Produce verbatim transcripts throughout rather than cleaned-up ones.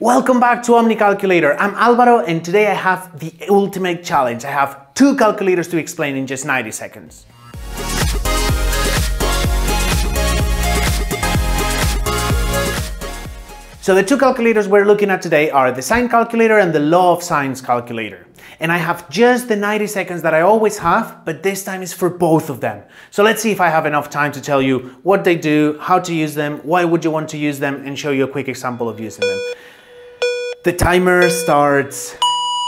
Welcome back to Omni Calculator. I'm Alvaro and today I have the ultimate challenge. I have two calculators to explain in just ninety seconds. So the two calculators we're looking at today are the sine calculator and the law of sines calculator. And I have just the ninety seconds that I always have, but this time is for both of them. So let's see if I have enough time to tell you what they do, how to use them, why would you want to use them, and show you a quick example of using them. The timer starts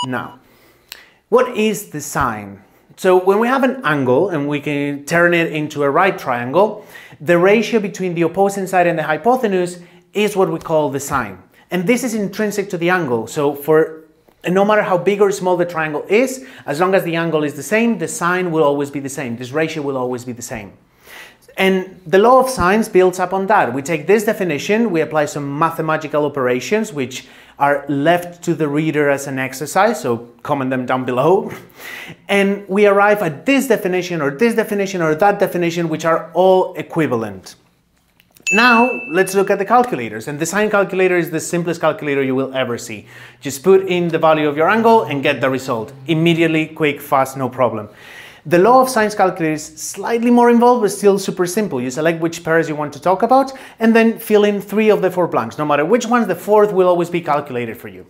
now. What is the sine? So when we have an angle and we can turn it into a right triangle, the ratio between the opposing side and the hypotenuse is what we call the sine. And this is intrinsic to the angle. So for And no matter how big or small the triangle is, as long as the angle is the same, the sine will always be the same. This ratio will always be the same. And the law of sines builds up on that. We take this definition, we apply some mathematical operations, which are left to the reader as an exercise, so comment them down below. And we arrive at this definition, or this definition, or that definition, which are all equivalent. Now, let's look at the calculators, and the sine calculator is the simplest calculator you will ever see. Just put in the value of your angle and get the result. Immediately, quick, fast, no problem. The law of sines calculator is slightly more involved, but still super simple. You select which pairs you want to talk about, and then fill in three of the four blanks. No matter which ones, the fourth will always be calculated for you.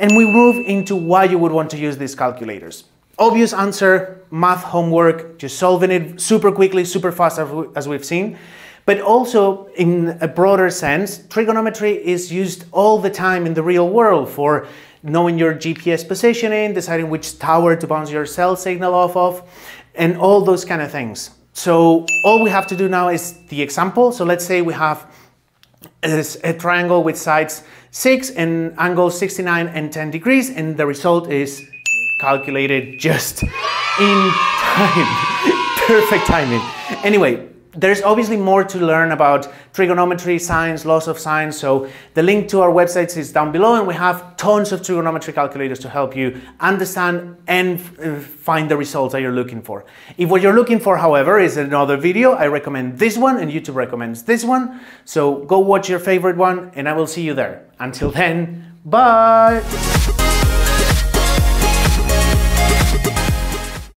And we move into why you would want to use these calculators. Obvious answer, math homework, just solving it super quickly, super fast as we've seen. But also, in a broader sense, trigonometry is used all the time in the real world for knowing your G P S positioning, deciding which tower to bounce your cell signal off of, and all those kind of things. So all we have to do now is the example. So let's say we have a, a triangle with sides six and angles sixty-nine and ten degrees, and the result is calculated just in time. Perfect timing. Anyway, there's obviously more to learn about trigonometry, sines, laws of sines, so the link to our websites is down below, and we have tons of trigonometry calculators to help you understand and find the results that you're looking for. If what you're looking for, however, is another video, I recommend this one, and YouTube recommends this one, so go watch your favorite one, and I will see you there. Until then, bye!